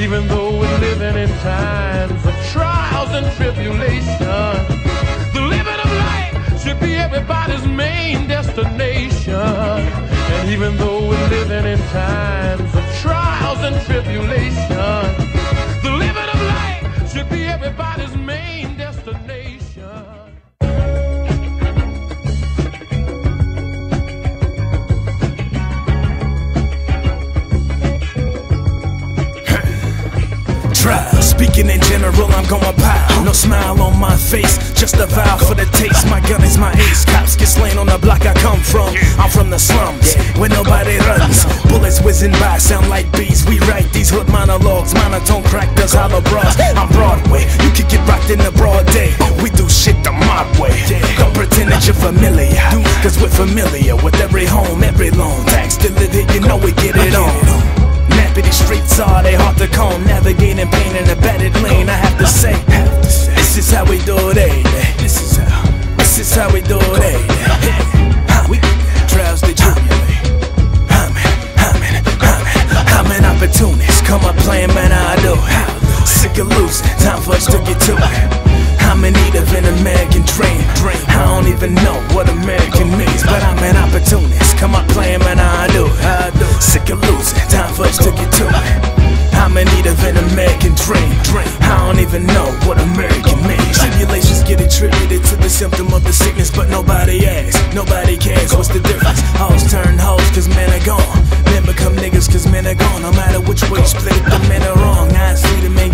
even though we're living in times of trials and tribulation. The living of life should be everybody's main destination. And even though we're living in times of trials and tribulation, the living of life should be everybody's main destination. Speaking in general, I'm Gomer Pyle. No smile on my face, just a vow for the taste. My gun is my ace. Cops get slain on the block I come from. I'm from the slums, where nobody runs. Bullets whizzing by, sound like bees. We write these hood monologues. Monotone crackers, hollow bras. I'm Broadway, you could get rocked in the broad day. We do shit the mob way. Don't pretend that you're familiar, cause we're familiar with every home, every loan. Tax delivered, you know we get it on. Nappity streets are, they hard to comb. Navigating pain in a battered lane. I have to say, this is how we do it, ain't it? This is how we do it, ain't it? We trials to jubilate. I'm an opportunist. Come up playing, man, I do. Sick of losing, time for us to get to it. I'm in need of an American dream. I don't even know what American means, but I'm an opportunist. Come up playing, man, I do. Sick of losing, time for us to get to it. I'm in need of an American dream. I don't even know what American means. Tribulations get attributed to the symptom of the sickness, but nobody asks, nobody cares. What's the difference? Hoes turn hoes cause men are gone. Men become niggas cause men are gone. No matter which way you split it, the men are wrong. I see the man